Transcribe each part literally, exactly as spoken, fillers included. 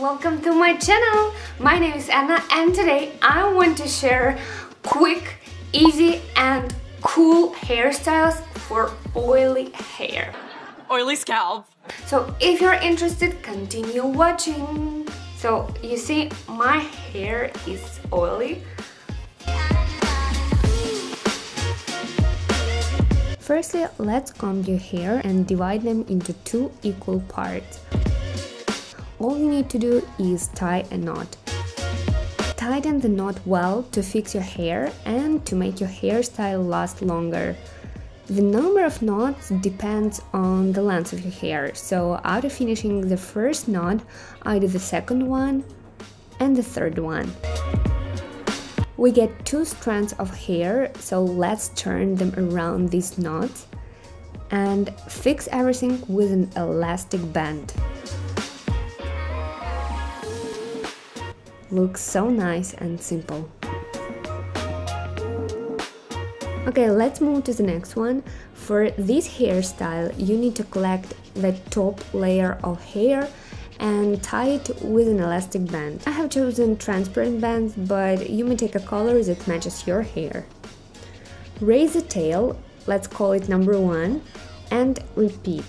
welcome to my channel. My name is Anna and today I want to share quick, easy and cool hairstyles for oily hair. Oily scalp. So if you're interested, continue watching. So you see, my hair is oily. Firstly, let's comb your hair and divide them into two equal parts. All you need to do is tie a knot. Tighten the knot well to fix your hair and to make your hairstyle last longer. The number of knots depends on the length of your hair, so after finishing the first knot, I do the second one and the third one. We get two strands of hair, so let's turn them around these knots and fix everything with an elastic band. Looks so nice and simple. Okay, let's move to the next one. For this hairstyle, you need to collect the top layer of hair and tie it with an elastic band. I have chosen transparent bands, but you may take a color that matches your hair. Raise the tail, let's call it number one, and repeat.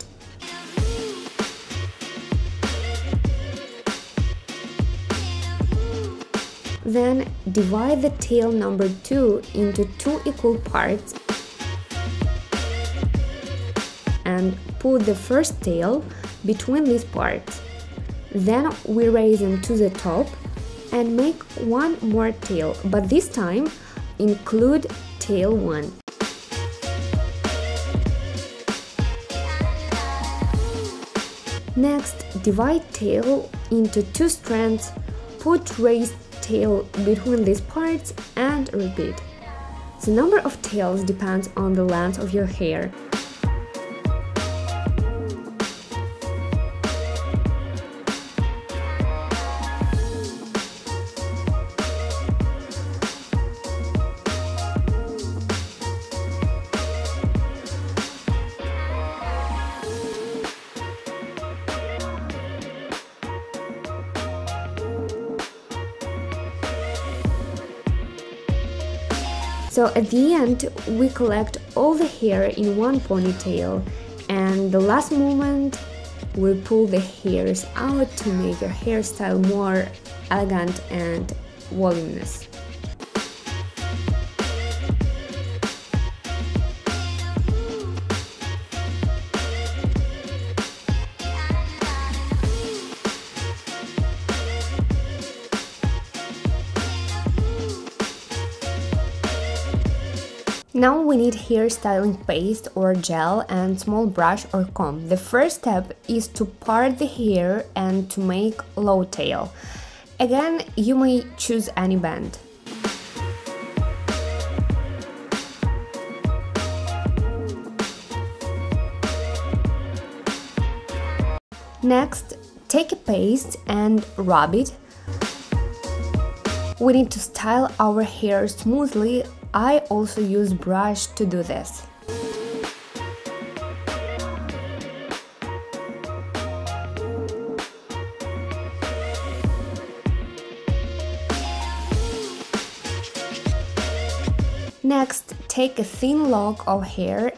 Then divide the tail number two into two equal parts and put the first tail between these parts. Then we raise them to the top and make one more tail, but this time include tail one. Next, divide tail into two strands, put raised tail between these parts and repeat. The number of tails depends on the length of your hair. So at the end, we collect all the hair in one ponytail, and the last movement, we pull the hairs out to make your hairstyle more elegant and voluminous. Now we need hair styling paste or gel and small brush or comb. The first step is to part the hair and to make low tail. Again, you may choose any band. Next, take a paste and rub it. We need to style our hair smoothly. I also use brush to do this. Next, take a thin lock of hair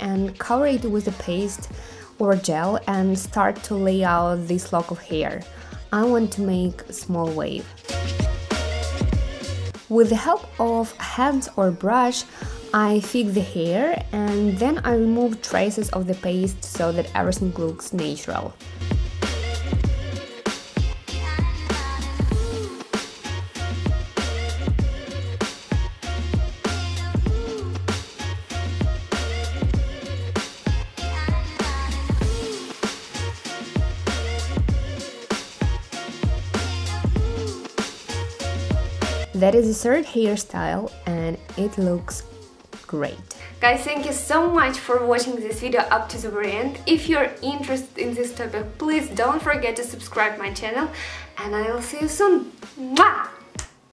and cover it with a paste or gel and start to lay out this lock of hair. I want to make a small wave. With the help of hands or brush, I fix the hair and then I remove traces of the paste so that everything looks natural. That is the third hairstyle and it looks great. Guys, thank you so much for watching this video up to the very end. If you're interested in this topic, please don't forget to subscribe my channel and I'll see you soon. Mwah!